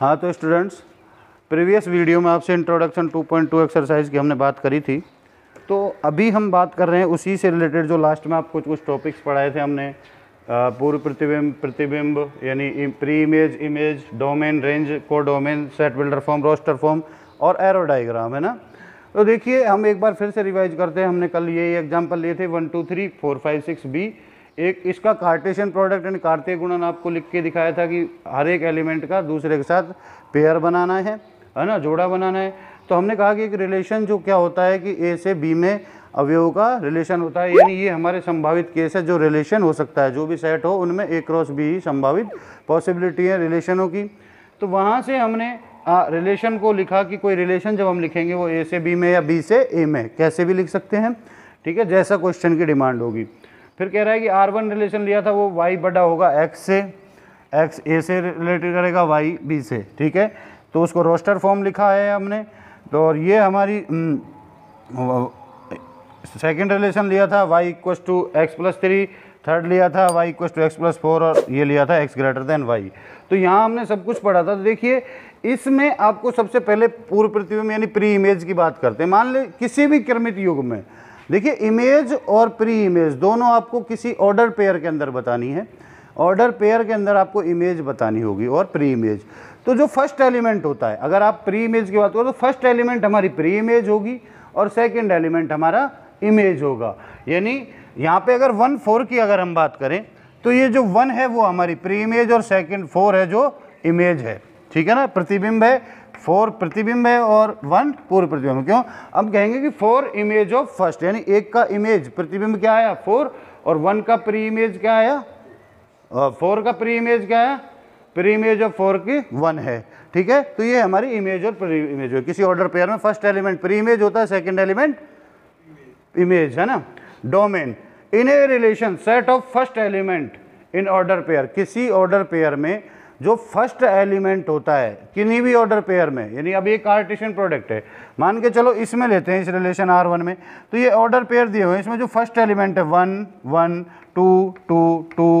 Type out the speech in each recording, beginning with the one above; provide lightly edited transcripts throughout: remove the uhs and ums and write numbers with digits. हाँ तो students, previous video में आपसे इंट्रोडक्शन 2.2 एक्सरसाइज की हमने बात करी थी, तो अभी हम बात कर रहे हैं उसी से रिलेटेड जो लास्ट में आपको कुछ टॉपिक्स पढ़ाए थे हमने, पूर्व प्रतिबिंब, प्रतिबिंब यानी pre image, image, domain range, codomain, set builder form, roster form और एरो डायग्राम, है ना। तो देखिए हम एक बार फिर से रिवाइज करते हैं, हमने कल यही एग्जाम्पल लिए थे 1 2 3 4 5 6 B। एक इसका कार्टेशियन प्रोडक्ट एंड कार्तीय गुणन आपको लिख के दिखाया था कि हर एक एलिमेंट का दूसरे के साथ पेयर बनाना है ना, जोड़ा बनाना है। तो हमने कहा कि एक रिलेशन जो क्या होता है कि ए से बी में अवयव का रिलेशन होता है, यानी ये हमारे संभावित केस है जो रिलेशन हो सकता है, जो भी सेट हो उनमें ए क्रॉस बी ही संभावित पॉसिबिलिटी है रिलेशनों की। तो वहाँ से हमने रिलेशन को लिखा कि कोई रिलेशन जब हम लिखेंगे वो ए से बी में या बी से ए में कैसे भी लिख सकते हैं, ठीक है, जैसा क्वेश्चन की डिमांड होगी। फिर कह रहा है कि R1 रिलेशन लिया था वो y बड़ा होगा x से, x a से रिलेटेड करेगा y b से, ठीक है। तो उसको रोस्टर फॉर्म लिखा है हमने। तो और ये हमारी सेकंड रिलेशन लिया था y equals to x plus 3, third लिया था y equals to x plus 4 और ये लिया था x ग्रेटर देन y। तो यहाँ हमने सब कुछ पढ़ा था। तो देखिए इसमें आपको सबसे पहले पूर्व प्रतिबिंब यानी प्री इमेज की बात करते हैं। मान ले किसी भी क्रमित युग में, देखिए इमेज और प्री इमेज दोनों आपको किसी ऑर्डर पेयर के अंदर बतानी है, ऑर्डर पेयर के अंदर आपको इमेज बतानी होगी और प्री इमेज। तो जो फर्स्ट एलिमेंट होता है, अगर आप प्री इमेज की बात करो तो फर्स्ट एलिमेंट हमारी प्री इमेज होगी और सेकंड एलिमेंट हमारा इमेज होगा। यानी यहाँ पे अगर 1 4 की अगर हम बात करें तो ये जो 1 है वो हमारी प्री इमेज और सेकेंड 4 है जो इमेज है, ठीक है ना। प्रतिबिंब है 4 प्रतिबिंब है और 1 पूर्व प्रतिबिंब। क्यों अब कहेंगे कि 4 इमेज ऑफ फर्स्ट, यानी एक का इमेज प्रतिबिंब क्या आया 4 और 1 का प्री इमेज क्या आया 4 का प्री इमेज क्या आया, प्री इमेज ऑफ 4 की 1 है, ठीक है। तो ये हमारी इमेज और प्री इमेज हो, किसी ऑर्डर पेयर में फर्स्ट एलिमेंट प्री इमेज होता है, सेकेंड एलिमेंट इमेज, है ना। Domain, in a relation set of first element in order pair, किसी ऑर्डर पेयर में जो फर्स्ट एलिमेंट होता है किन्हीं भी ऑर्डर पेयर में, यानी अब ये कार्टेशियन प्रोडक्ट है, मान के चलो इसमें लेते हैं इस रिलेशन R1 में, तो ये ऑर्डर पेयर दिए हुए हैं, इसमें जो फर्स्ट एलिमेंट है 1 1 2 2 2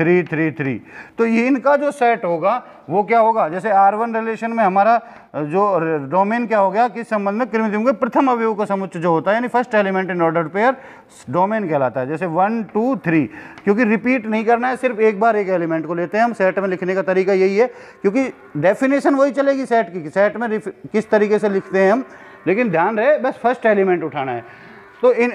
3 3 3, तो ये इनका जो सेट होगा वो क्या होगा, जैसे R1 रिलेशन में हमारा जो डोमेन क्या हो गया कि संबंध में क्रमित युग्म के प्रथम अवयव का समुच्चय जो होता है, यानी first element in order pair domain कहलाता है। जैसे 1 2 3, क्योंकि रिपीट नहीं करना है, सिर्फ एक बार एक एलिमेंट को लेते हैं हम, सेट में लिखने का तरीका यही है, क्योंकि डेफिनेशन वही चलेगी सेट की, सेट में किस तरीके से लिखते हैं हम, लेकिन ध्यान रहे बस फर्स्ट एलिमेंट उठाना है। तो इन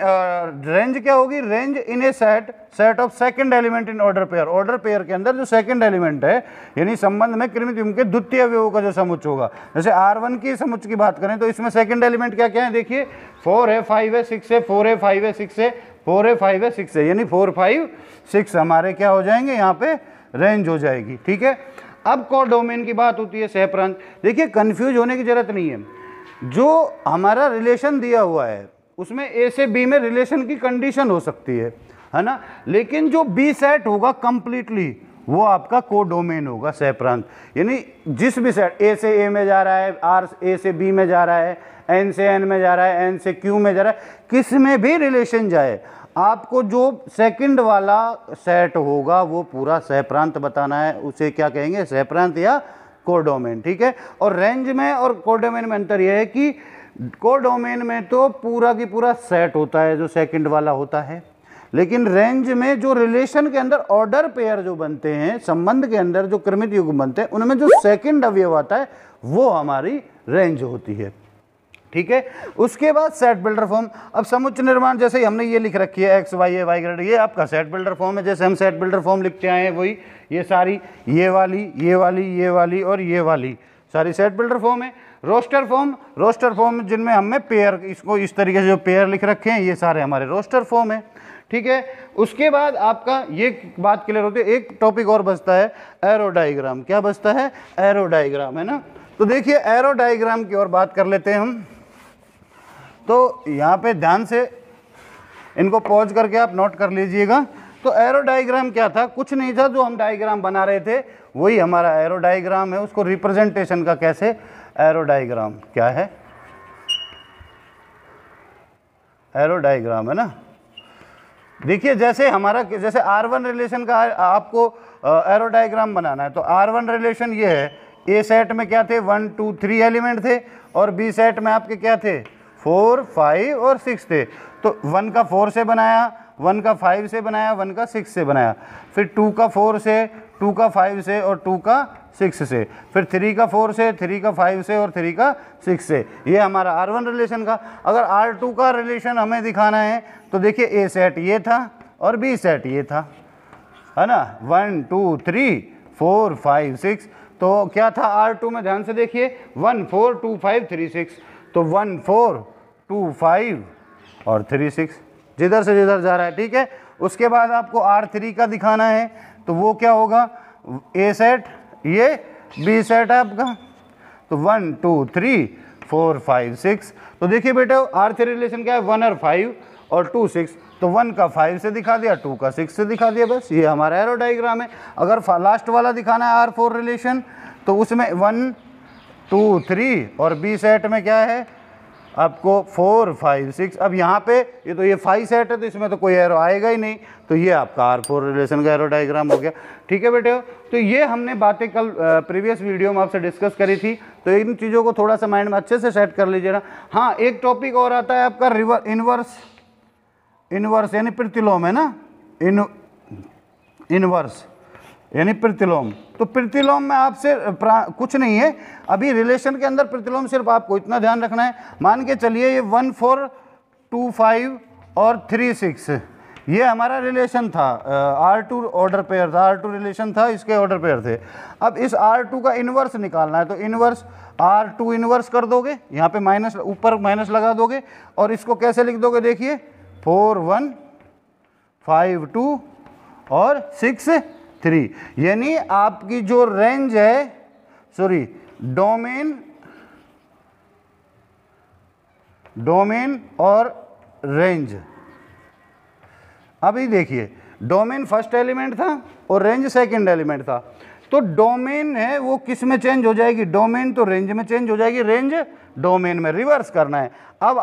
रेंज क्या होगी, range in a set, set of second element in order pair, order pair के अंदर जो सेकंड एलिमेंट है यानी संबंध में क्रमित युग्म के द्वितीय अवयव का जो समुच्चय होगा। जैसे R1 की समुच्चय की बात करें तो इसमें सेकंड एलिमेंट क्या क्या है, देखिए 4 है 5 है 6 है 4 है 5 है 6 है 4 है 5 है 6 है, यानी 4 5 6 हमारे क्या हो जाएंगे यहाँ पे रेंज हो जाएगी, ठीक है। अब को डोमेन की बात होती है, सह प्रांत। देखिए कन्फ्यूज होने की जरूरत नहीं है, जो हमारा रिलेशन दिया हुआ है उसमें ए से बी में रिलेशन की कंडीशन हो सकती है ना, लेकिन जो बी सेट होगा कंप्लीटली वो आपका कोडोमेन होगा, सहप्रांत। यानी जिस भी सेट ए से ए में जा रहा है, आर ए से बी में जा रहा है, एन से एन में जा रहा है, एन से क्यू में जा रहा है, किस में भी रिलेशन जाए आपको जो सेकंड वाला सेट होगा वो पूरा सहप्रांत बताना है, उसे क्या कहेंगे, सहप्रांत या कोडोमेन, ठीक है। और रेंज में और कोडोमेन में अंतर यह है कि कोडोमेन में तो पूरा की पूरा सेट होता है जो सेकंड वाला होता है, लेकिन रेंज में जो रिलेशन के अंदर ऑर्डर पेयर जो बनते हैं, संबंध के अंदर जो क्रमित युग्म बनते हैं, उनमें जो सेकंड अवयव आता है वो हमारी रेंज होती है, ठीक है। उसके बाद सेट बिल्डर फॉर्म। अब समुच्चय निर्माण, जैसे ही हमने ये लिख रखी है x y a y grade, ये आपका सेट बिल्डर फॉर्म है, जैसे हम सेट बिल्डर फॉर्म लिखते आए हैं वही, ये सारी ये वाली ये वाली ये वाली और ये वाली सारी सेट बिल्डर फॉर्म है। रोस्टर फॉर्म, रोस्टर फॉर्म जिनमें हमने पेयर, इसको इस तरीके से जो पेयर लिख रखे हैं ये सारे हमारे रोस्टर फॉर्म है, ठीक है। उसके बाद आपका ये बात क्लियर होती है, एक टॉपिक और बचता है एरो डायग्राम। क्या बचता है, एरो डायग्राम, है ना। तो देखिए एरो डायग्राम की और बात कर लेते हैं हम। तो यहाँ पे ध्यान से इनको पॉज करके आप नोट कर लीजिएगा। तो एरो डायग्राम क्या था, कुछ नहीं था, जो हम डायग्राम बना रहे थे वही हमारा एरो डायग्राम है, उसको रिप्रेजेंटेशन का कैसे एरो डायग्राम क्या है, एरो डायग्राम, है ना। देखिए जैसे हमारा, जैसे R1 रिलेशन का आपको एरो डायग्राम बनाना है, तो R1 रिलेशन ये है ए सेट में क्या थे 1, 2, 3 एलिमेंट थे और बी सेट में आपके क्या थे 4, 5 और 6 थे। तो 1 का 4 से बनाया, 1 का 5 से बनाया, 1 का 6 से बनाया, फिर 2 का 4 से, 2 का 5 से और 2 का 6 से, फिर 3 का 4 से, 3 का 5 से और 3 का 6 से। ये हमारा R1 रिलेशन का। अगर R2 का रिलेशन हमें दिखाना है तो देखिए A सेट ये था और B सेट ये था, है ना, 1, 2, 3, 4, 5, 6। तो क्या था R2 में, ध्यान से देखिए 1, 4, 2, 5, 3, 6। तो 1, 4, 2, 5 और 3, 6 जिधर से जिधर जा रहा है, ठीक है। उसके बाद आपको R3 का दिखाना है तो वो क्या होगा, A सेट ये, B सेट आपका, तो 1, 2, 3, 4, 5, 6। तो देखिए बेटा R3 रिलेशन क्या है 1 और 5 और 2, 6। तो 1 का 5 से दिखा दिया, 2 का 6 से दिखा दिया, बस ये हमारा एरो डाइग्राम है। अगर लास्ट वाला दिखाना है R4 रिलेशन तो उसमें 1, 2, 3 और B सेट में क्या है आपको 4, 5, 6। अब यहाँ पे ये तो ये 5 सेट है तो इसमें तो कोई एरो आएगा ही नहीं, तो ये आपका R4 रिलेशन का एरो डायग्राम हो गया, ठीक है बेटे। तो ये हमने बातें कल प्रीवियस वीडियो में आपसे डिस्कस करी थी, तो इन चीज़ों को थोड़ा सा माइंड में अच्छे से सेट कर लीजिएगा। हाँ, एक टॉपिक और आता है आपका रिवर इनवर्स यानी प्रतिलोम, है ना, इनवर्स यानी प्रतिलोम। तो प्रतिलोम में आपसे कुछ नहीं है अभी रिलेशन के अंदर, प्रतिलोम सिर्फ आपको इतना ध्यान रखना है, मान के चलिए ये 1, 4, 2, 5 और 3, 6 ये हमारा रिलेशन था, R2 ऑर्डर पेयर था, R2 रिलेशन था, इसके ऑर्डर पेयर थे। अब इस R2 का इन्वर्स निकालना है तो इन्वर्स R2 इन्वर्स कर दोगे, यहाँ पे माइनस, ऊपर माइनस लगा दोगे और इसको कैसे लिख दोगे, देखिए 4, 1, 5, 2 और 6, 3। यानी आपकी जो रेंज है, सॉरी डोमेन और रेंज। अभी देखिए डोमेन फर्स्ट एलिमेंट था और रेंज सेकंड एलिमेंट था, तो डोमेन है वो किस में चेंज हो जाएगी, डोमेन तो रेंज में चेंज हो जाएगी, रेंज डोमेन में रिवर्स करना है। अब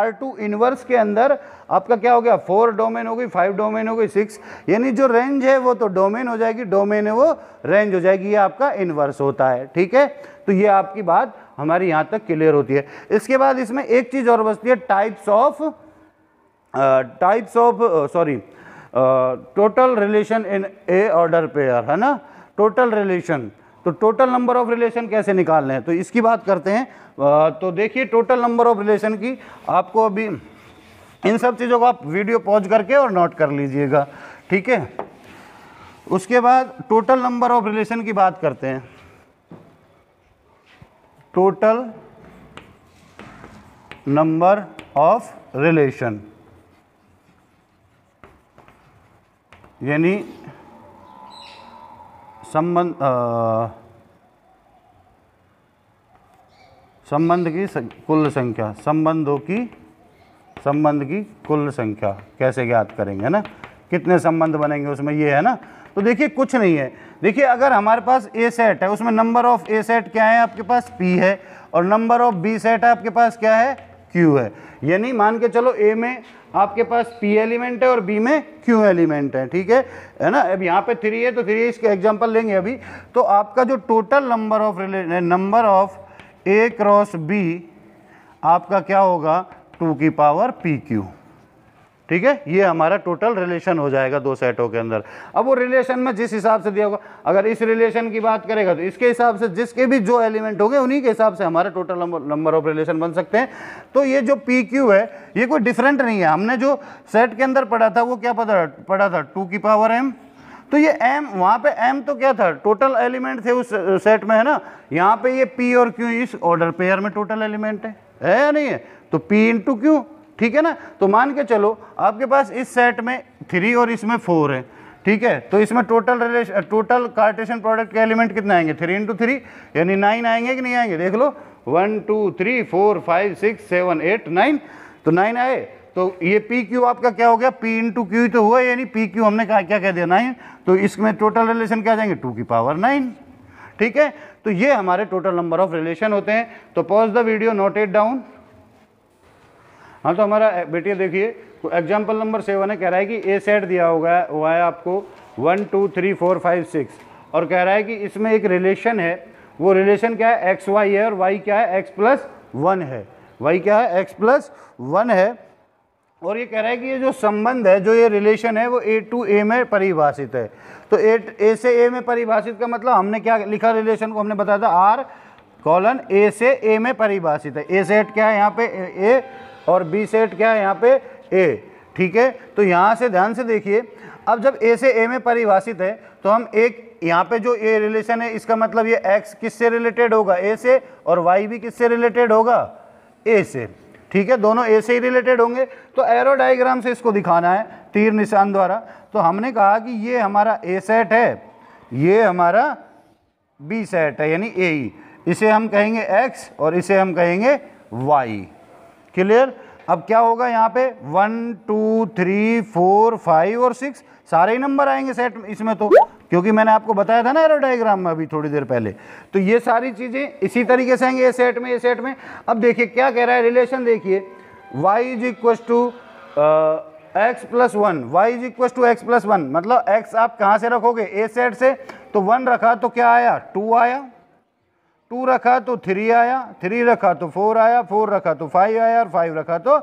R2 इनवर्स के अंदर आपका क्या हो गया, 4 डोमेन हो गई, 5 डोमेन हो गई, 6, यानी जो रेंज है वो तो डोमेन हो जाएगी, डोमेन है वो रेंज हो जाएगी, ये आपका इनवर्स होता है, ठीक है। तो ये आपकी बात हमारी यहाँ तक क्लियर होती है। इसके बाद इसमें एक चीज़ और बचती है, total relation in a order pair, है ना, टोटल रिलेशन। तो टोटल नंबर ऑफ रिलेशन कैसे निकालने हैं तो इसकी बात करते हैं। तो देखिए टोटल नंबर ऑफ रिलेशन की आपको अभी इन सब चीज़ों को आप वीडियो पॉज करके और नोट कर लीजिएगा, ठीक है। उसके बाद टोटल नंबर ऑफ रिलेशन की बात करते हैं। टोटल नंबर ऑफ रिलेशन यानी संबंध की कुल संख्या, संबंध की कुल संख्या कैसे ज्ञात करेंगे, ना, कितने संबंध बनेंगे उसमें, ये है ना। तो देखिए कुछ नहीं है, देखिए अगर हमारे पास ए सेट है उसमें नंबर ऑफ ए सेट क्या है आपके पास पी है और नंबर ऑफ बी सेट है आपके पास क्या है क्यू है। यानी मान के चलो ए में आपके पास पी एलिमेंट है और बी में क्यू एलिमेंट है, ठीक है ना। अब यहाँ पे 3 है तो 3 इसके एग्जांपल लेंगे अभी। तो आपका जो total number of A cross B आपका क्या होगा 2 की पावर PQ, ठीक है। ये हमारा टोटल रिलेशन हो जाएगा 2 सेटों के अंदर। अब वो रिलेशन में जिस हिसाब से दिया होगा, अगर इस रिलेशन की बात करेगा तो इसके हिसाब से जिसके भी जो एलिमेंट होंगे उन्हीं के हिसाब से हमारा टोटल नंबर ऑफ रिलेशन बन सकते हैं। तो ये जो PQ है ये कोई डिफरेंट नहीं है, हमने जो सेट के अंदर पढ़ा था वो क्या पढ़ा था 2 की पावर M। तो ये M, वहाँ पे M तो क्या था टोटल एलिमेंट थे उस सेट में, है ना। यहाँ पे ये P और Q इस ऑर्डर पेयर में टोटल एलिमेंट है या नहीं है, तो P into Q, ठीक है ना। तो मान के चलो आपके पास इस सेट में 3 और इसमें 4 है, ठीक है। तो इसमें टोटल कार्टेशियन प्रोडक्ट के एलिमेंट कितने आएंगे 3 into 3 यानी 9 आएंगे कि नहीं आएंगे, देख लो 1, 2, 3, 4, 5, 6, 7, 8, 9। तो 9 आए तो ये PQ आपका क्या हो गया P into Q तो हुआ, यानी PQ हमने क्या कह दिया 9। तो इसमें टोटल रिलेशन क्या जाएंगे 2 की पावर 9, ठीक है। तो ये हमारे टोटल नंबर ऑफ रिलेशन होते हैं। तो pause the video, note it down. हाँ, तो हमारा बेटिया देखिए एग्जाम्पल नंबर 7 है, कह रहा है कि ए सेट दिया होगा हुआ है आपको 1, 2, 3, 4, 5, 6 और कह रहा है कि इसमें एक रिलेशन है वो रिलेशन क्या है, एक्स वाई है, और वाई क्या है, एक्स प्लस वन है, वाई क्या है, एक्स प्लस वन है। और ये कह रहा है कि ये जो संबंध है, जो ये रिलेशन है, वो ए टू ए में परिभाषित है। तो ए से ए में परिभाषित का मतलब हमने क्या लिखा, रिलेशन को हमने बताया था आर कॉलन ए से ए में परिभाषित है। ए सेट क्या है यहाँ पे ए, और बी सेट क्या है यहाँ पे ए, ठीक है। तो यहाँ से ध्यान से देखिए, अब जब ए से ए में परिभाषित है तो हम एक यहाँ पे जो ए रिलेशन है, इसका मतलब ये एक्स किससे रिलेटेड होगा, ए से, और वाई भी किससे रिलेटेड होगा, ए से, ठीक है, दोनों ए से ही रिलेटेड होंगे। तो एरो डायग्राम से इसको दिखाना है तीर निशान द्वारा। तो हमने कहा कि ये हमारा ए सेट है, ये हमारा बी सेट है, यानी ए, इसे हम कहेंगे एक्स और इसे हम कहेंगे वाई, क्लियर। अब क्या होगा यहाँ पे 1 2 3 4 5 और 6 सारे ही नंबर आएंगे सेट इसमें, तो क्योंकि मैंने आपको बताया था ना एरो डायग्राम में अभी थोड़ी देर पहले। तो ये सारी चीज़ें इसी तरीके से आएंगे ए सेट में, ए सेट में। अब देखिए क्या कह रहा है रिलेशन, देखिए y is equal to x plus one, y is equal to x plus one, मतलब एक्स आप कहाँ से रखोगे, ए सेट से। तो 1 रखा तो क्या आया, 2 आया, 2 रखा तो 3 आया, 3 रखा तो 4 आया, 4 रखा तो 5 आया, और 5 रखा तो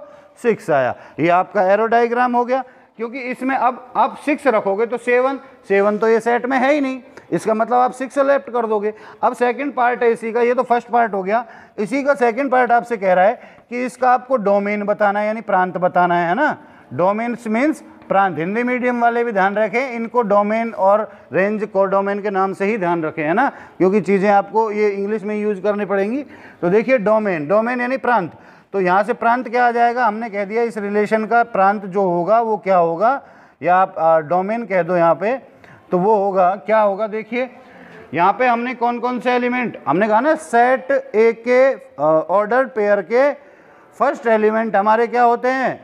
6 आया। ये आपका एरो डायग्राम हो गया, क्योंकि इसमें अब आप 6 रखोगे तो 7, 7 तो ये सेट में है ही नहीं, इसका मतलब आप 6 लेफ्ट कर दोगे। अब सेकंड पार्ट है इसी का, ये तो फर्स्ट पार्ट हो गया, इसी का सेकंड पार्ट आपसे कह रहा है कि इसका आपको डोमेन बताना है, यानी प्रांत बताना है ना। डोमेन्स मीन्स प्रांत, हिंदी मीडियम वाले भी ध्यान रखें, इनको डोमेन और रेंज को डोमेन के नाम से ही ध्यान रखें, है ना, क्योंकि चीज़ें आपको ये इंग्लिश में यूज करनी पड़ेंगी। तो देखिए डोमेन, डोमेन यानी प्रांत, तो यहाँ से प्रांत क्या आ जाएगा, हमने कह दिया इस रिलेशन का प्रांत जो होगा वो क्या होगा, या आप डोमेन कह दो यहाँ पे, तो वो होगा क्या होगा। देखिए यहाँ पे हमने कौन कौन से एलिमेंट, हमने कहा ना सेट ए के ऑर्डर पेयर के फर्स्ट एलिमेंट हमारे क्या होते हैं,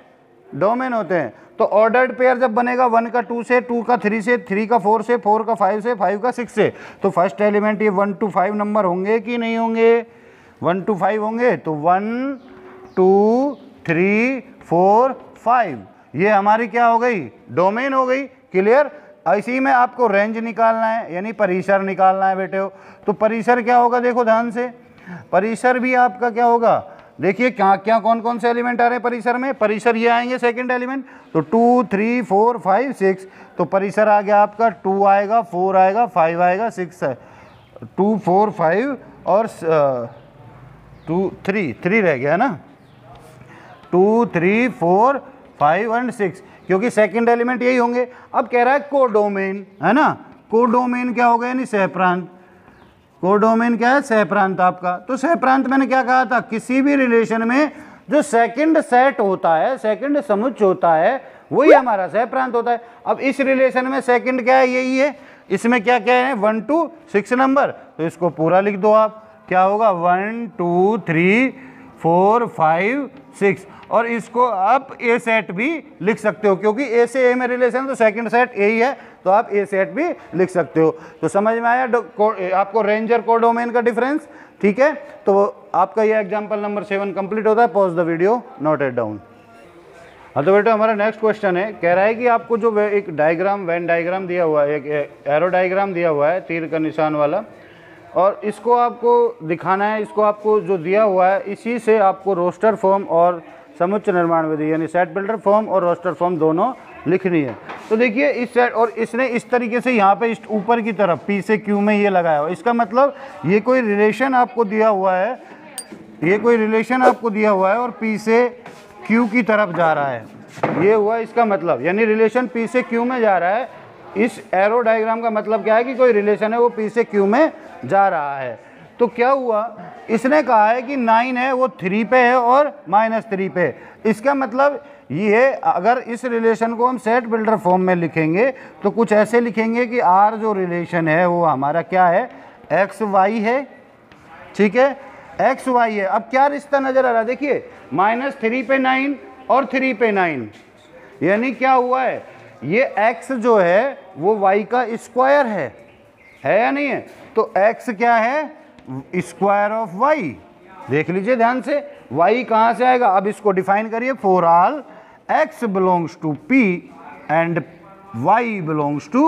डोमेन होते हैं। तो ऑर्डर्ड पेयर जब बनेगा 1 का 2 से, 2 का 3 से, 3 का 4 से, 4 का 5 से, 5 का 6 से, तो फर्स्ट एलिमेंट ये 1 to 5 नंबर होंगे कि नहीं होंगे, 1 to 5 होंगे। तो 1 2 3 4 5 ये हमारी क्या हो गई, डोमेन हो गई, क्लियर। इसी में आपको रेंज निकालना है, यानी परिसर निकालना है बेटे हो। तो परिसर क्या होगा, देखो ध्यान से, परिसर भी आपका क्या होगा, देखिए क्या क्या कौन कौन से एलिमेंट आ रहे हैं परिसर में, परिसर ये आएंगे सेकंड एलिमेंट, तो 2 3 4 5 6, तो परिसर आ गया आपका 2 आएगा, 4 आएगा, 5 आएगा, 6 है, 2 4 5 और 2 3 रह गया ना, 2 3 4 5 एंड 6, क्योंकि सेकंड एलिमेंट यही होंगे। अब कह रहा है कोडोमेन, है ना, कोडोमेन क्या हो गया, यानी सहप्रांत, कोडोमेन क्या है, सहप्रांत आपका। तो सहप्रांत मैंने क्या कहा था, किसी भी रिलेशन में जो सेकंड सेट होता है, सेकंड समुच्च होता है, वही हमारा सहप्रांत होता है। अब इस रिलेशन में सेकंड क्या है, यही है, इसमें क्या क्या है, 1 to 6 नंबर, तो इसको पूरा लिख दो आप, क्या होगा 1 2 3 4 5 6, और इसको आप ए सेट भी लिख सकते हो, क्योंकि ए से ए में रिलेशन, तो सेकंड सेट ए ही है, तो आप ए सेट भी लिख सकते हो। तो समझ में आया आपको रेंजर कोडोमेन का डिफरेंस, ठीक है। तो आपका ये एग्जांपल नंबर 7 कंप्लीट होता है। Pause the video, note it down. हाँ तो बेटा हमारा नेक्स्ट क्वेश्चन है, कह रहा है कि आपको जो एक डायग्राम, वेन डायग्राम दिया हुआ है, एक एरो डायग्राम दिया हुआ है तीर का निशान वाला, और इसको आपको दिखाना है, इसको आपको जो दिया हुआ है इसी से आपको रोस्टर फॉर्म और समुच्च निर्माण विधि, यानी सेट बिल्डर फॉर्म और रोस्टर फॉर्म दोनों लिखनी है। तो देखिए इस सेट, और इसने इस तरीके से यहाँ पे ऊपर की तरफ P से Q में ये लगाया हुआ, इसका मतलब ये कोई रिलेशन आपको दिया हुआ है, ये कोई रिलेशन आपको दिया हुआ है और P से Q की तरफ जा रहा है, ये हुआ इसका मतलब, यानी रिलेशन P से Q में जा रहा है। इस एरो डायग्राम का मतलब क्या है कि कोई रिलेशन है वो P से Q में जा रहा है। तो क्या हुआ, इसने कहा है कि 9 है वो 3 पे है और -3 पे है, इसका मतलब ये है अगर इस रिलेशन को हम सेट बिल्डर फॉर्म में लिखेंगे तो कुछ ऐसे लिखेंगे कि R जो रिलेशन है वो हमारा क्या है, एक्स वाई है, ठीक है, एक्स वाई है। अब क्या रिश्ता नज़र आ रहा है, देखिए -3 पे 9 और 3 पे 9, यानी क्या हुआ है, ये एक्स जो है वो वाई का स्क्वायर है या नहीं है, तो एक्स क्या है, स्क्वायर ऑफ वाई। देख लीजिए ध्यान से, वाई कहाँ से आएगा, अब इसको डिफाइन करिए, for all x belongs to P and y belongs to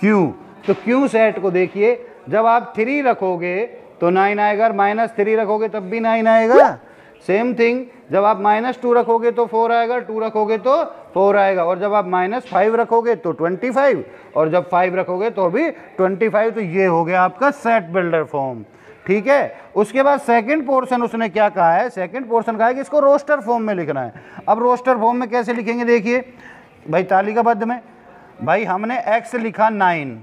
Q. तो क्यू सेट को देखिए, जब आप 3 रखोगे तो 9 आएगा, -3 रखोगे तब भी 9 आएगा। सेम थिंग, जब आप -2 रखोगे तो 4 आएगा, 2 रखोगे तो 4 आएगा, और जब आप -5 रखोगे तो 25, और जब 5 रखोगे तो भी 25। तो ये हो गया आपका सेट बिल्डर फॉर्म, ठीक है। उसके बाद सेकंड पोर्शन उसने क्या कहा है, सेकंड पोर्शन कहा है कि इसको रोस्टर फॉर्म में लिखना है। अब रोस्टर फॉर्म में कैसे लिखेंगे, देखिए भाई तालिकाबद्ध में, भाई हमने x लिखा 9,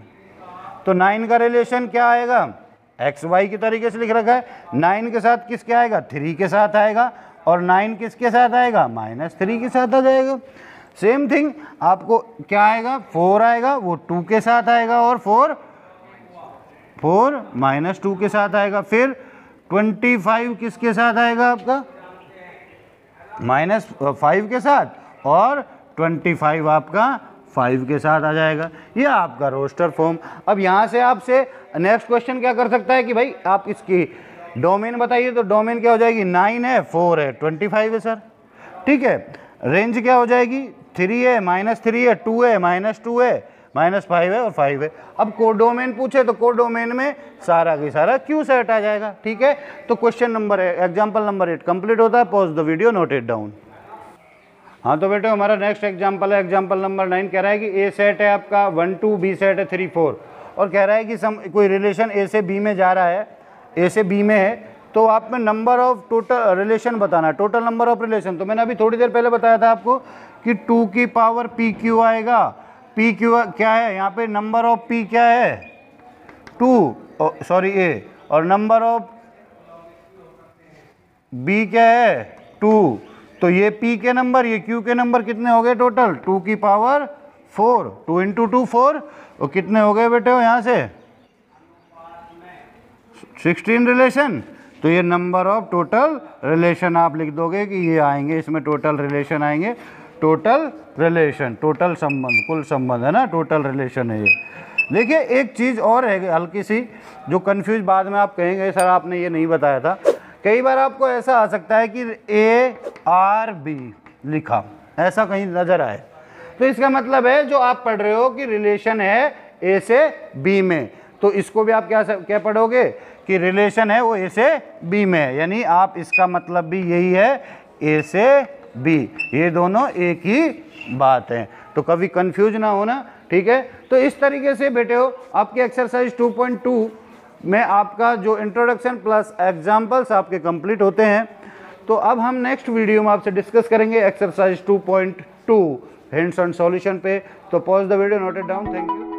तो 9 का रिलेशन क्या आएगा, एक्स वाई के तरीके से लिख रखा है। 9 के साथ किसके आएगा, 3 के साथ आएगा, और 9 किसके साथ आएगा, -3 के साथ आ जाएगा। सेम थिंग, आपको क्या आएगा, 4 आएगा, वो 2 के साथ आएगा, और 4 -2 के साथ आएगा। फिर 25 किसके साथ आएगा आपका, -5 के साथ, और 25 आपका 5 के साथ आ जाएगा। ये आपका रोस्टर फॉर्म। अब यहाँ से आपसे नेक्स्ट क्वेश्चन क्या कर सकता है कि भाई आप इसकी डोमेन बताइए, तो डोमेन क्या हो जाएगी, 9 है, 4 है, 25 है सर, ठीक है। रेंज क्या हो जाएगी, 3 है, -3 है, 2 है, -2 है, -5 है, और 5 है। अब कोडोमेन पूछे तो कोडोमेन में सारा की सारा क्यू सेट आ जाएगा, ठीक है। तो question number example number 8 complete होता है। Pause the video, note it down. हाँ तो बेटे हमारा नेक्स्ट एग्जाम्पल है, एग्जाम्पल नंबर 9 कह रहा है कि ए सेट है आपका 1 2, बी सेट है 3 4, और कह रहा है कि कोई रिलेशन ए से बी में जा रहा है, ए से बी में है, तो आप में नंबर ऑफ टोटल रिलेशन बताना है, टोटल नंबर ऑफ रिलेशन। तो मैंने अभी थोड़ी देर पहले बताया था आपको कि 2 की पावर PQ आएगा। PQ क्या है यहाँ पे, नंबर ऑफ P क्या है 2, सॉरी A, और नंबर ऑफ B क्या है 2। तो ये P के नंबर, ये Q के नंबर कितने हो गए टोटल, 2 की पावर 4, 2 × 2 4, और कितने हो गए बेटे हो यहाँ से 16 रिलेशन। तो ये नंबर ऑफ टोटल रिलेशन आप लिख दोगे कि ये आएंगे, इसमें टोटल रिलेशन आएंगे, टोटल रिलेशन, टोटल संबंध, कुल संबंध है ना, टोटल रिलेशन है ये। देखिए एक चीज़ और है हल्की सी, जो कंफ्यूज बाद में आप कहेंगे सर आपने ये नहीं बताया था। कई बार आपको ऐसा आ सकता है कि ARB लिखा, ऐसा कहीं नज़र आए, तो इसका मतलब है जो आप पढ़ रहे हो कि रिलेशन है A से B में, तो इसको भी आप क्या पढ़ोगे कि रिलेशन है वो A से B में है, यानी आप इसका मतलब भी यही है A से B, ये दोनों एक ही बात है, तो कभी कंफ्यूज ना होना, ठीक है। तो इस तरीके से बेटे हो आपके एक्सरसाइज 2.2 में आपका जो इंट्रोडक्शन प्लस एग्जाम्पल्स आपके कंप्लीट होते हैं। तो अब हम नेक्स्ट वीडियो में आपसे डिस्कस करेंगे एक्सरसाइज 2.2 हैंड्स ऑन सॉल्यूशन पे। तो pause the video, note it down. Thank you.